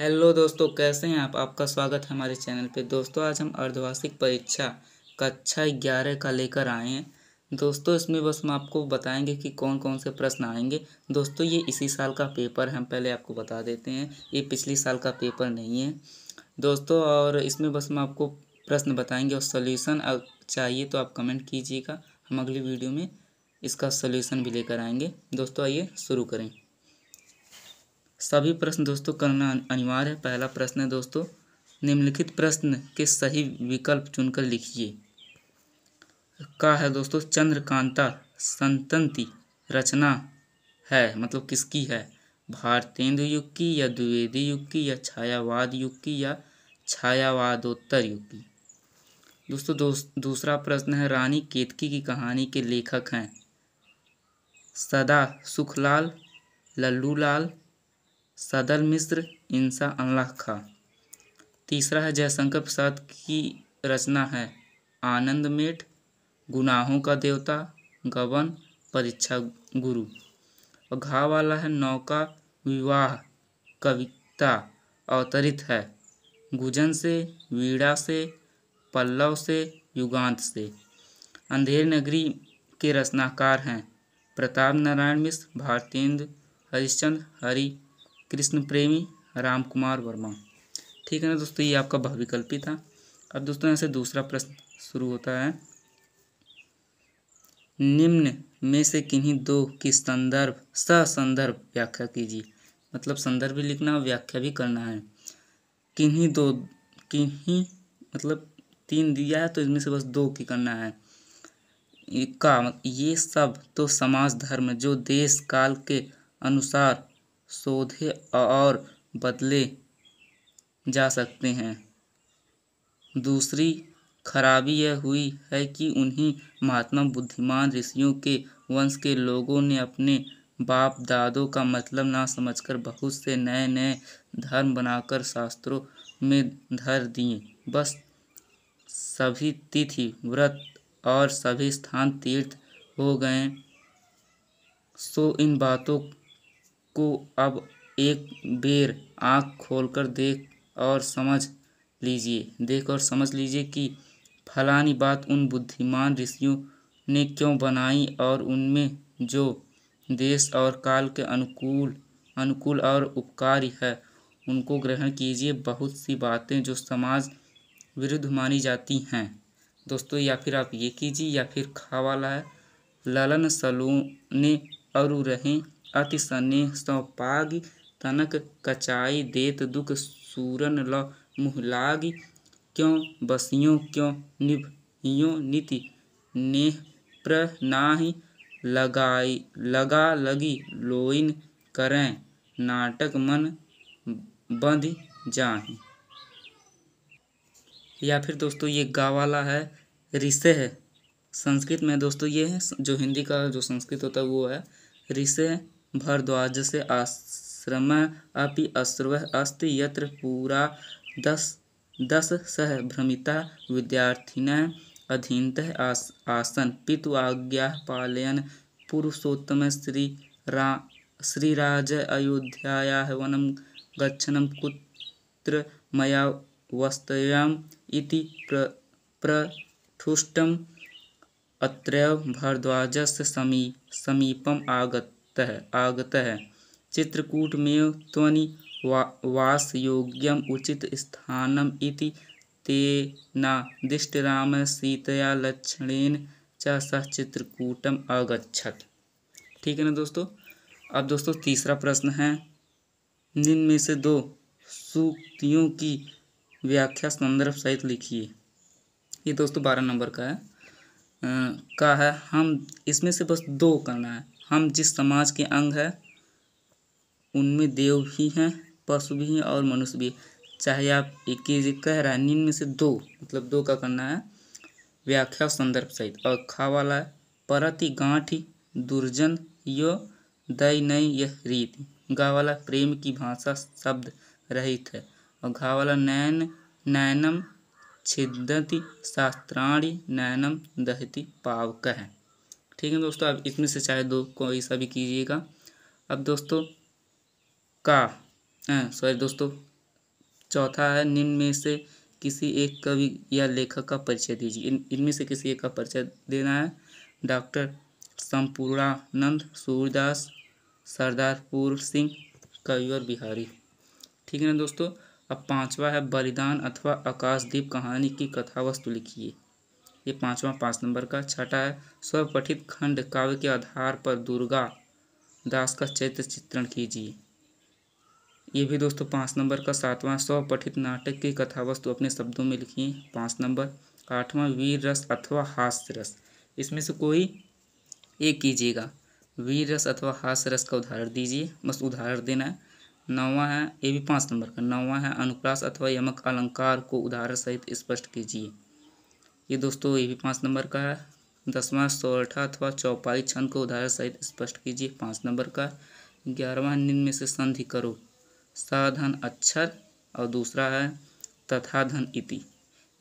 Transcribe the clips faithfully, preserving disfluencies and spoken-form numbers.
Hello दोस्तों, कैसे हैं आप। आपका स्वागत है हमारे चैनल पे। दोस्तों आज हम अर्धवार्षिक परीक्षा कक्षा ग्यारह का लेकर आए हैं। दोस्तों इसमें बस हम आपको बताएंगे कि कौन कौन से प्रश्न आएंगे। दोस्तों ये इसी साल का पेपर हम पहले आपको बता देते हैं, ये पिछली साल का पेपर नहीं है दोस्तों। और इसमें बस हम आपको प्रश्न बताएँगे और सॉल्यूशन चाहिए तो आप कमेंट कीजिएगा। हम अगली वीडियो में इसका सॉल्यूशन भी लेकर आएंगे। दोस्तों आइए शुरू करें। सभी प्रश्न दोस्तों करना अनिवार्य है। पहला प्रश्न है दोस्तों, निम्नलिखित प्रश्न के सही विकल्प चुनकर लिखिए। का है दोस्तों, चंद्रकांता संतति रचना है, मतलब किसकी है, भारतेंदु युग की या द्विवेदी युग की या छायावाद युग की या छायावादोत्तर युग की। दोस्तों दोस, दूसरा प्रश्न है, रानी केतकी की कहानी के लेखक हैं सदा सुखलाल, लल्लू लाल, सदल मिश्र, इंसा अल्लाह खां। तीसरा है, जयशंकर प्रसाद की रचना है आनंद मेट, गुनाहों का देवता, गबन, परीक्षा गुरु। और घा वाला है, नौका विवाह कविता अवतरित है गुजन से, वीड़ा से, पल्लव से, युगांत से। अंधेर नगरी के रचनाकार हैं प्रताप नारायण मिश्र, भारतेंदु हरिश्चंद्र, हरि कृष्ण प्रेमी, राम कुमार वर्मा। ठीक है ना दोस्तों, ये आपका बहुविकल्पी था। अब दोस्तों यहाँ से दूसरा प्रश्न शुरू होता है, निम्न में से किन्हीं दो की संदर्भ सहसंदर्भ व्याख्या कीजिए। मतलब संदर्भ भी लिखना और व्याख्या भी करना है। किन्हीं दो, किन्हीं मतलब तीन दिया है तो इसमें से बस दो की करना है। का ये सब तो समाज धर्म जो देश काल के अनुसार शोधे और बदले जा सकते हैं। दूसरी खराबी यह हुई है कि उन्हीं महात्मा बुद्धिमान ऋषियों के वंश के लोगों ने अपने बाप दादों का मतलब ना समझकर बहुत से नए नए धर्म बनाकर शास्त्रों में धर दिए। बस सभी तिथि व्रत और सभी स्थान तीर्थ हो गए। सो इन बातों को अब एक बेर आंख खोलकर देख और समझ लीजिए देख और समझ लीजिए कि फलानी बात उन बुद्धिमान ऋषियों ने क्यों बनाई और उनमें जो देश और काल के अनुकूल अनुकूल और उपकारी है उनको ग्रहण कीजिए। बहुत सी बातें जो समाज विरुद्ध मानी जाती हैं दोस्तों, या फिर आप ये कीजिए। या फिर खा वाला है, ललन सलोने अरु रहें, अति स्नेह सौपागी, तनक कचाई देत दुख सूरन ल मुहलागी, क्यों बसियों क्यों निभियों नीति नेह प्रनाहि, लगाई लगा लगी लोइन करें, नाटक मन बंध जाहि। या फिर दोस्तों ये गा वाला है, रिसे है संस्कृत में दोस्तों, ये है जो हिंदी का जो संस्कृत होता है वो है रिसे भरद्वाज से, आश्रम अपि अश्रव अस्ति यत्र पूरा दस दस सह भ्रमिता विद्यार्थिनः अधीनतः आस, आसन, पितु आज्ञा पालयन् पुरुषोत्तम श्री रा श्रीराज अयोध्यायाः वनं गच्छनं कुत्र मया वस्तव्यम् इति प्र प्रठुष्टम् अत्रैव भरद्वाजस्य समी समीपम् आगत आगत है। चित्रकूट में त्वनि वा, वास योग्यम उचित स्थानम इति तेनादिष्ट राम सीतया लक्षणेन च सह चित्रकूटम अगच्छत। ठीक है ना दोस्तों। अब दोस्तों तीसरा प्रश्न है, जिनमें से दो सूक्तियों की व्याख्या संदर्भ सहित लिखिए। ये दोस्तों बारह नंबर का है। आ, का है हम, इसमें से बस दो करना है। हम जिस समाज के अंग हैं उनमें देव भी हैं, पशु भी हैं और मनुष्य भी। चाहे आप एक ही कह रहा है, निम्न से दो मतलब दो का करना है व्याख्या संदर्भ सहित। और खा वाला है, परति गांठी दुर्जन यो दई नई यह रीति। गा वाला प्रेम की भाषा शब्द रहित है। और घा वाला नयन नयनम छिदति शास्त्राणी नयनम दहति पावक है। ठीक है दोस्तों, आप इसमें से चाहे दो कोई सा भी कीजिएगा। अब दोस्तों का सॉरी दोस्तों चौथा है, निम्न में से किसी एक कवि या लेखक का परिचय दीजिए। इन इनमें से किसी एक का परिचय देना है। डॉक्टर सम्पूर्णानंद, सूरदास, सरदार पूर्व सिंह, कविवर बिहारी। ठीक है ना दोस्तों। अब पांचवा है, बलिदान अथवा आकाशदीप कहानी की कथा वस्तु लिखिए। ये पांचवा पाँच नंबर का। छठा है, स्वपठित खंड काव्य के आधार पर दुर्गा दास का चरित्र चित्रण कीजिए। ये भी दोस्तों पाँच नंबर का। सातवां, स्वपठित नाटक की कथा वस्तु अपने शब्दों में लिखिए, पाँच नंबर। आठवां, वीर रस अथवा हास्य रस, इसमें से कोई एक कीजिएगा। वीर रस अथवा हास्य रस का उदाहरण दीजिए, बस उदाहरण देना है। नौवां है, ये भी पाँच नंबर का। नौवां है, अनुप्रास अथवा यमक अलंकार को उदाहरण सहित स्पष्ट कीजिए। ये दोस्तों ये भी पाँच नंबर का है। दसवां, सोरठा अथवा चौपाई छंद को उदाहरण सहित स्पष्ट कीजिए, पाँच नंबर का। ग्यारहवां, निम्न में से संधि करो, साधन अक्षर, और दूसरा है तथाधन इति।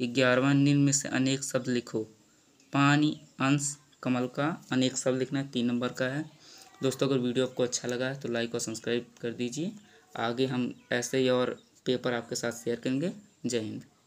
ग्यारहवां, निम्न में से अनेक शब्द लिखो, पानी, अंश, कमल का अनेक शब्द लिखना, तीन नंबर का है। दोस्तों अगर वीडियो आपको अच्छा लगा है तो लाइक और सब्सक्राइब कर दीजिए। आगे हम ऐसे ही और पेपर आपके साथ शेयर करेंगे। जय हिंद।